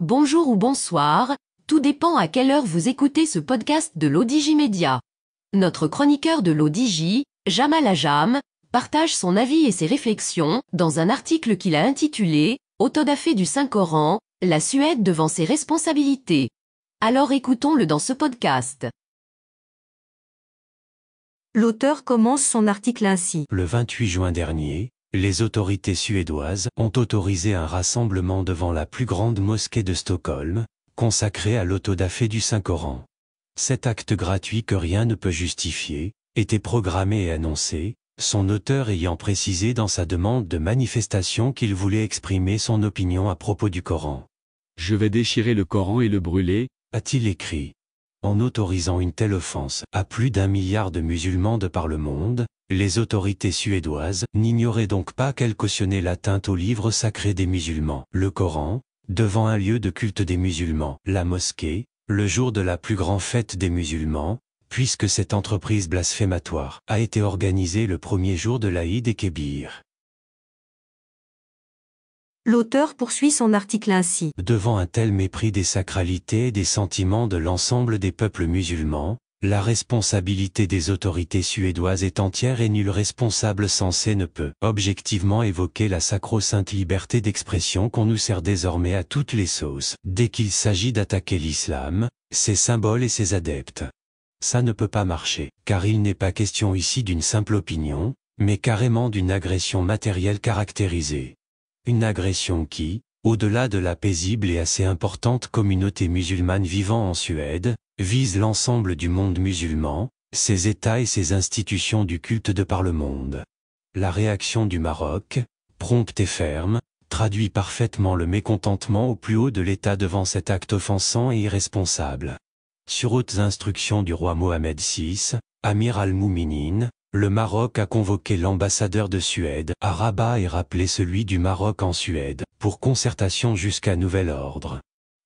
Bonjour ou bonsoir, tout dépend à quelle heure vous écoutez ce podcast de l'Odigi Média. Notre chroniqueur de l'Odigi, Jamal Hajjam, partage son avis et ses réflexions dans un article qu'il a intitulé « Autodafé du Saint Coran, la Suède devant ses responsabilités ». Alors écoutons-le dans ce podcast. L'auteur commence son article ainsi. Le 28 juin dernier, les autorités suédoises ont autorisé un rassemblement devant la plus grande mosquée de Stockholm, consacrée à l'autodafé du Saint Coran. Cet acte gratuit que rien ne peut justifier, était programmé et annoncé, son auteur ayant précisé dans sa demande de manifestation qu'il voulait exprimer son opinion à propos du Coran. « Je vais déchirer le Coran et le brûler », a-t-il écrit. En autorisant une telle offense à plus d'1 milliard de musulmans de par le monde, les autorités suédoises n'ignoraient donc pas qu'elles cautionnaient l'atteinte au livre sacré des musulmans, le Coran, devant un lieu de culte des musulmans, la mosquée, le jour de la plus grande fête des musulmans, puisque cette entreprise blasphématoire a été organisée le premier jour de l'Aïd et Kébir. L'auteur poursuit son article ainsi. Devant un tel mépris des sacralités et des sentiments de l'ensemble des peuples musulmans, la responsabilité des autorités suédoises est entière et nul responsable censé ne peut objectivement évoquer la sacro-sainte liberté d'expression qu'on nous sert désormais à toutes les sauces. Dès qu'il s'agit d'attaquer l'islam, ses symboles et ses adeptes. Ça ne peut pas marcher, car il n'est pas question ici d'une simple opinion, mais carrément d'une agression matérielle caractérisée. Une agression qui, au-delà de la paisible et assez importante communauté musulmane vivant en Suède, vise l'ensemble du monde musulman, ses États et ses institutions du culte de par le monde. La réaction du Maroc, prompte et ferme, traduit parfaitement le mécontentement au plus haut de l'État devant cet acte offensant et irresponsable. Sur hautes instructions du roi Mohammed VI, Amir Al Mouminine, le Maroc a convoqué l'ambassadeur de Suède à Rabat et rappelé celui du Maroc en Suède, pour concertation jusqu'à nouvel ordre.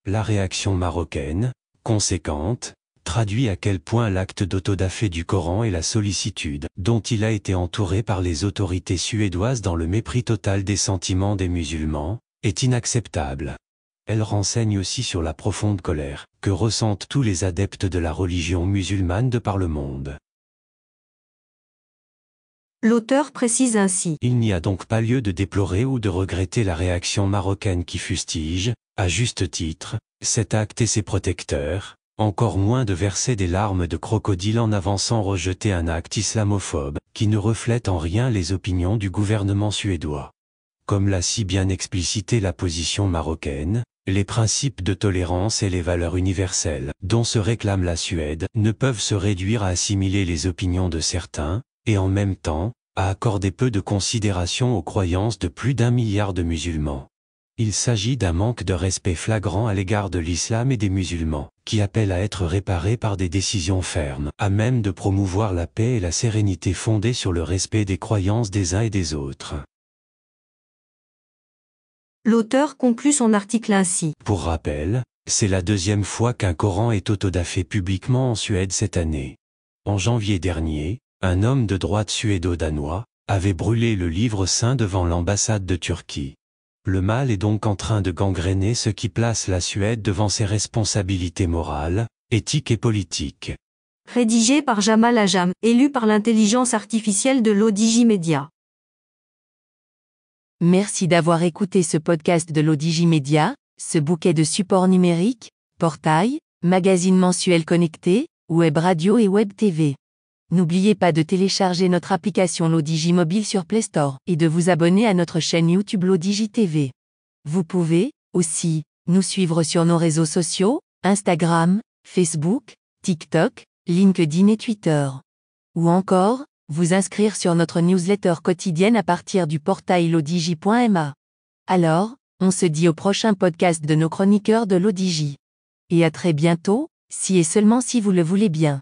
La réaction marocaine, conséquente, traduit à quel point l'acte d'autodafé du Coran et la sollicitude dont il a été entouré par les autorités suédoises dans le mépris total des sentiments des musulmans, est inacceptable. Elle renseigne aussi sur la profonde colère que ressentent tous les adeptes de la religion musulmane de par le monde. L'auteur précise ainsi. Il n'y a donc pas lieu de déplorer ou de regretter la réaction marocaine qui fustige, à juste titre, cet acte et ses protecteurs, encore moins de verser des larmes de crocodile en avançant rejeter un acte islamophobe, qui ne reflète en rien les opinions du gouvernement suédois. Comme l'a si bien explicité la position marocaine, les principes de tolérance et les valeurs universelles, dont se réclame la Suède, ne peuvent se réduire à assimiler les opinions de certains, et en même temps, à accorder peu de considération aux croyances de plus d'1 milliard de musulmans. Il s'agit d'un manque de respect flagrant à l'égard de l'islam et des musulmans, qui appelle à être réparé par des décisions fermes, à même de promouvoir la paix et la sérénité fondées sur le respect des croyances des uns et des autres. L'auteur conclut son article ainsi. Pour rappel, c'est la deuxième fois qu'un Coran est autodafé publiquement en Suède cette année. En janvier dernier, un homme de droite suédo-danois avait brûlé le livre saint devant l'ambassade de Turquie. Le mal est donc en train de gangréner ce qui place la Suède devant ses responsabilités morales, éthiques et politiques. Rédigé par Jamal Hajjam, élu par l'intelligence artificielle de l'Odigi Média. Merci d'avoir écouté ce podcast de l'Odigi Média, ce bouquet de supports numériques, portails, magazines mensuels connectés, web radio et web TV. N'oubliez pas de télécharger notre application l'Odigi Mobile sur Play Store et de vous abonner à notre chaîne YouTube l'Odigi TV. Vous pouvez, aussi, nous suivre sur nos réseaux sociaux, Instagram, Facebook, TikTok, LinkedIn et Twitter. Ou encore, vous inscrire sur notre newsletter quotidienne à partir du portail l'odigi.ma. Alors, on se dit au prochain podcast de nos chroniqueurs de l'Odigi. Et à très bientôt, si et seulement si vous le voulez bien.